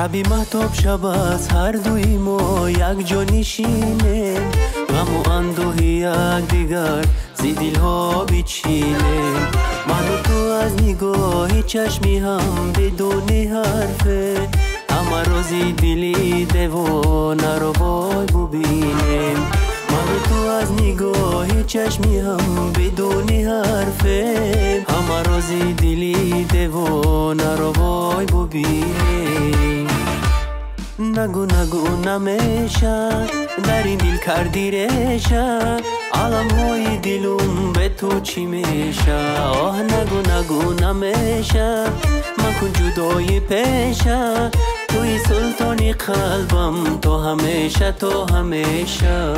شبی مهتاب شب از هر دوی ما یک جا نشینیم، غم و اندوه یک دیگر زی دلها بچینیم. من و تو از نگاه چشمی هم بدون حرفه همه روزی دلی دیوانه رو بای ببینیم. من و تو از نگاه چشمی هم بدون حرفه همه روزی دلی دیوانه رو بای ببینیم. نگو نگو نمیشه در این دل کردی ریشه، علم های دلم به تو چی میشه؟ آه نگو نگو نمیشه مکن جدای پیشه، توی سلطانی قلبم تو همیشه تو همیشه.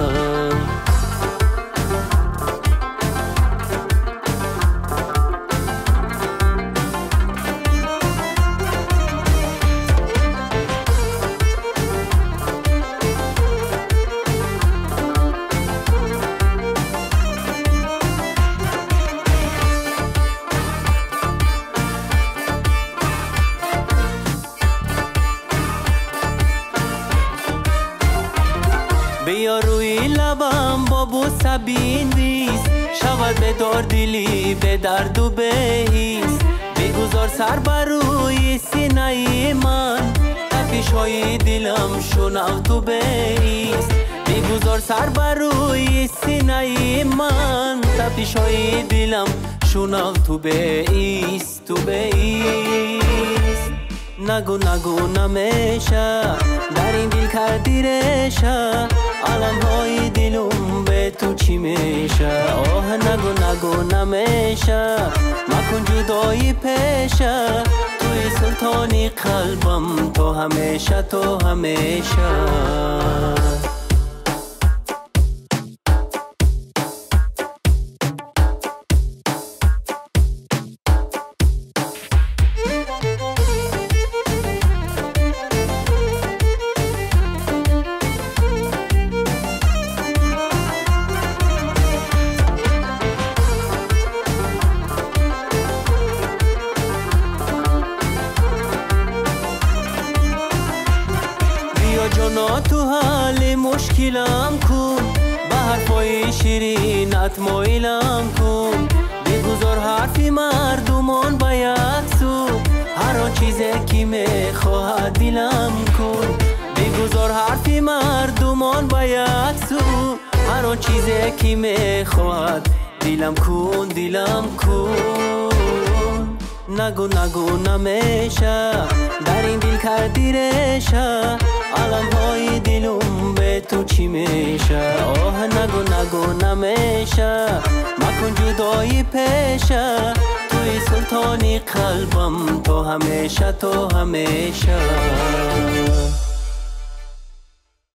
بیا روی لبم با بوسه بیندیس، شود بدار دلی به درد و به حیس. بگذار سر بر روی سینه من، تپش های دلم شنو تو بایست. بگذار سر بر روی سینه من، تپش های دلم شنو تو بایست تو بایست. نگو نگو نمیشه در این دل کردی ریشه، علم های دلم به تو چی میشه؟ آه نگو نگو نمیشه مکن جدایی پیشه، توی سلطانی قلبم تو همیشه تو همیشه. جانا تو حل مشکلم کن، به حرفای شیرینت مایلم کن. بگذار حرفی مردمان به یک سو، هر آن چیزی که میخواهد دلم کن. بگذار حرفی مردمان به یک سو، هر آن چیزی که میخواهد دلم کن دلم کن. نگو نگو نمیشه در این دل کردی ریشه، علم های دلم به تو چی میشه؟ آه نگو نگو نمیشه مکن جدایی پیشه، توی سلطانی قلبم تو همیشه تو همیشه.